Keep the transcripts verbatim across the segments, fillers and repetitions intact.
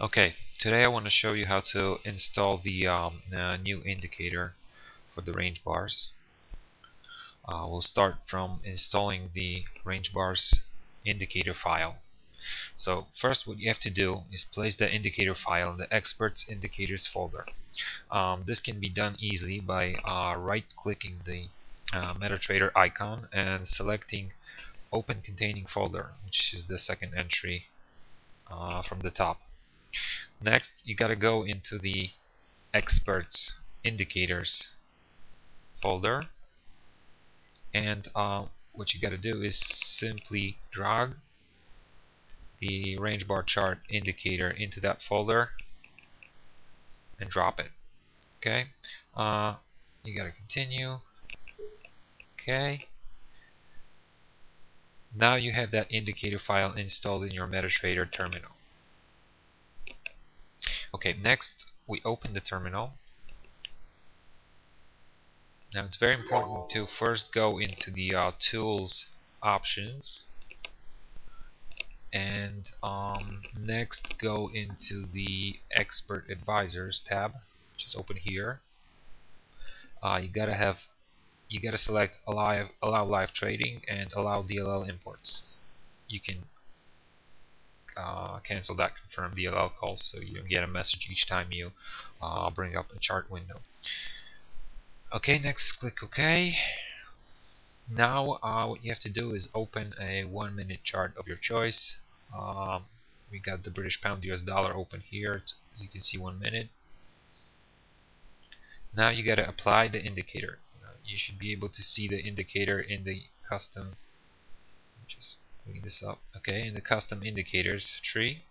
Okay, today I want to show you how to install the um, uh, new indicator for the range bars. Uh, we'll start from installing the range bars indicator file. So first what you have to do is place the indicator file in the Expert Indicators folder. Um, this can be done easily by uh, right-clicking the uh, MetaTrader icon and selecting Open Containing Folder, which is the second entry uh, from the top. Next, you gotta go into the Experts Indicators folder, and uh, what you gotta do is simply drag the range bar chart indicator into that folder and drop it. Okay, uh, you gotta continue. Okay, now you have that indicator file installed in your MetaTrader terminal. Okay, next we open the terminal. Now it's very important to first go into the uh, tools options, and um, next go into the Expert Advisors tab, which is open here. Uh, you gotta have, you gotta select allow, allow live trading and allow D L L imports. You can Uh, cancel that confirm D L L calls, so you get a message each time you uh, bring up a chart window. Okay, next click OK. Now uh, what you have to do is open a one minute chart of your choice. Um, we got the British pound U S dollar open here. It's, as you can see, one minute. Now you gotta apply the indicator. Uh, you should be able to see the indicator in the custom, just clean this up, okay, in the custom indicators tree,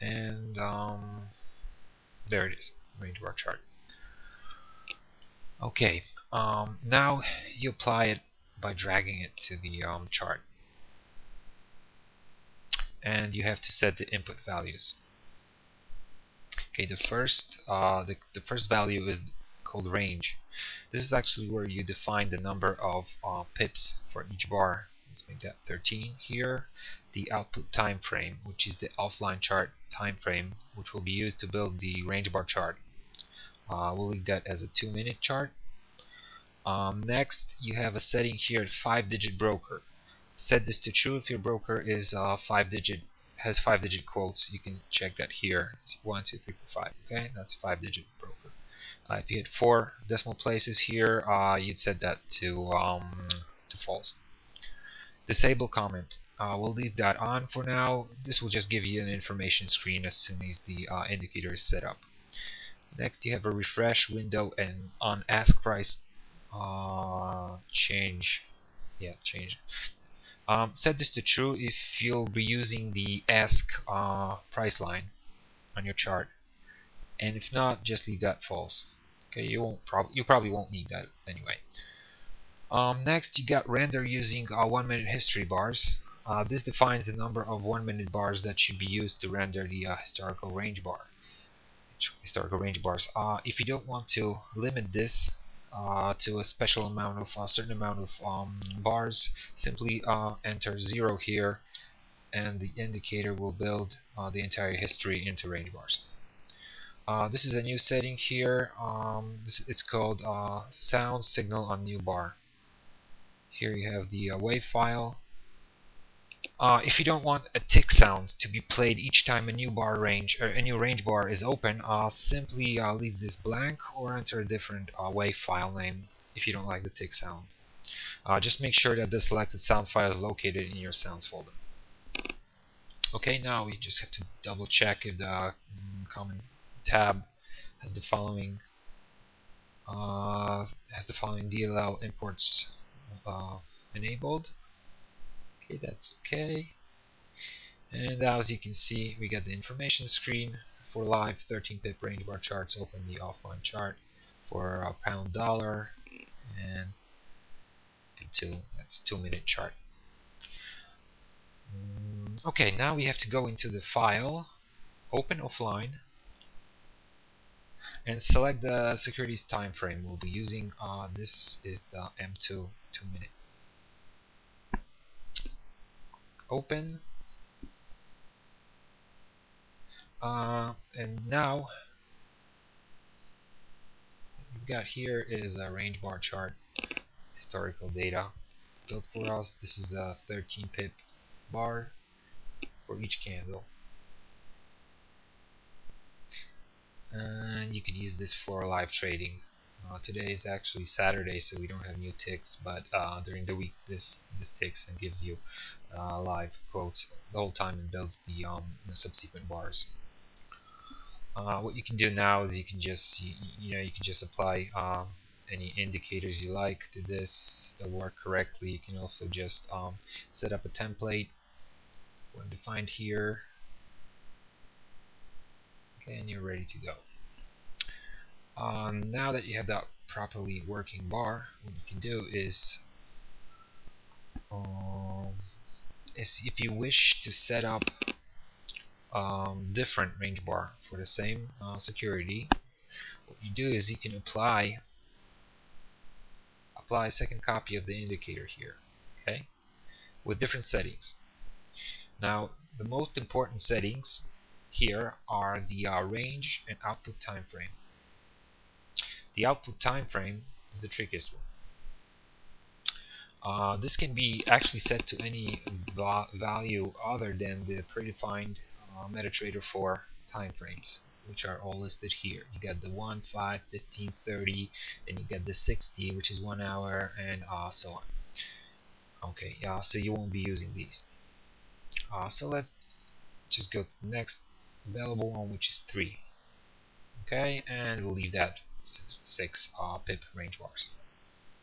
and um, there it is, range bar chart. Okay, um, now you apply it by dragging it to the um, chart, and you have to set the input values. Okay, the first uh, the the first value is called range. This is actually where you define the number of uh, pips for each bar. Let's make that thirteen here. The output time frame, which is the offline chart time frame, which will be used to build the range bar chart. Uh, we'll leave that as a two minute chart. Um, next, you have a setting here, five digit broker. Set this to true if your broker is uh, five digit, has five digit quotes. You can check that here. It's one, two, three, four, five. Okay, that's five digit broker. Uh, if you had four decimal places here, uh, you'd set that to um, to false. Disable comment. Uh, we'll leave that on for now. This will just give you an information screen as soon as the uh, indicator is set up. Next, you have a refresh window and on ask price uh, change. Yeah, change. Um, set this to true if you'll be using the ask uh, price line on your chart, and if not, just leave that false. Okay, you won't probably you probably won't need that anyway. Um, next, you got render using uh, one minute history bars. Uh, this defines the number of one minute bars that should be used to render the uh, historical range bar. Historical range bars. Uh, if you don't want to limit this uh, to a special amount of a certain amount of um, bars, simply uh, enter zero here, and the indicator will build uh, the entire history into range bars. Uh, this is a new setting here. Um, this, it's called uh, sound signal on new bar. Here you have the uh, wave file. Uh, if you don't want a tick sound to be played each time a new bar range or a new range bar is open, uh, simply uh, leave this blank or enter a different uh, wave file name if you don't like the tick sound. Uh, just make sure that the selected sound file is located in your sounds folder. Okay, now we just have to double check if the mm, common tab has the following uh, has the following D L L imports Uh, enabled. Okay, that's okay. And as you can see, we got the information screen for live thirteen pip range bar charts. Open the offline chart for a pound dollar and two. That's two minute chart. Mm, okay, now we have to go into the file, open offline, and select the securities time frame we'll be using. Uh, this is the M two two minute. Open. Uh, and now what we've got here is a range bar chart historical data built for us. This is a thirteen pip bar for each candle, and you can use this for live trading. Uh, today is actually Saturday, so we don't have new ticks, but uh, during the week this this ticks and gives you uh, live quotes the whole time and builds the, um, the subsequent bars. Uh, what you can do now is you can just you, you know you can just apply uh, any indicators you like to this. They'll work correctly. You can also just um, set up a template when defined here. Okay, and you're ready to go. Um, now that you have that properly working bar, what you can do is, um, is if you wish to set up um, different range bar for the same uh, security, what you do is you can apply apply a second copy of the indicator here, okay, with different settings. Now the most important settings here are the uh, range and output time frame. The output time frame is the trickiest one. Uh, this can be actually set to any va value other than the predefined uh, MetaTrader four time frames, which are all listed here. You got the one, five, fifteen, thirty, and you got the sixty, which is one hour, and uh, so on. Okay, yeah, uh, so you won't be using these. Uh, so let's just go to the next available one, which is three. Okay, and we'll leave that. Six uh, pip range bars.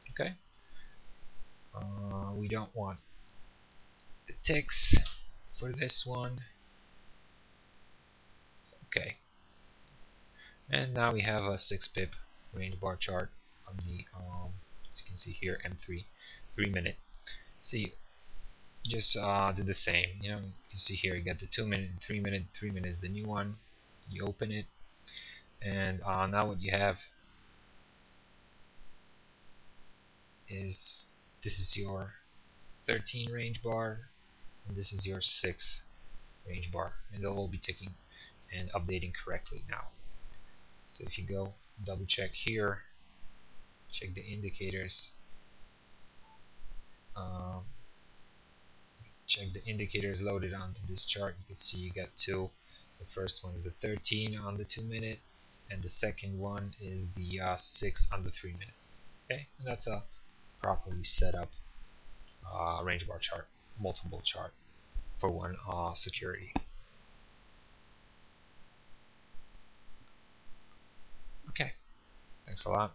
Okay. Uh, we don't want the ticks for this one. It's okay. And now we have a six pip range bar chart on the um, as you can see here, M three, three minute. See, so just uh, do the same. You know, you can see here you got the two minute, and three minute, three minute is the new one. You open it, and uh, now what you have is this is your thirteen range bar and this is your six range bar, and they'll all be ticking and updating correctly now. So if you go double check here, check the indicators, um, check the indicators loaded onto this chart, you can see you got two. The first one is the thirteen on the two minute, and the second one is the uh, six on the three minute. Okay, and that's a properly set up uh, range bar chart, multiple chart for one uh, security. Okay, thanks a lot.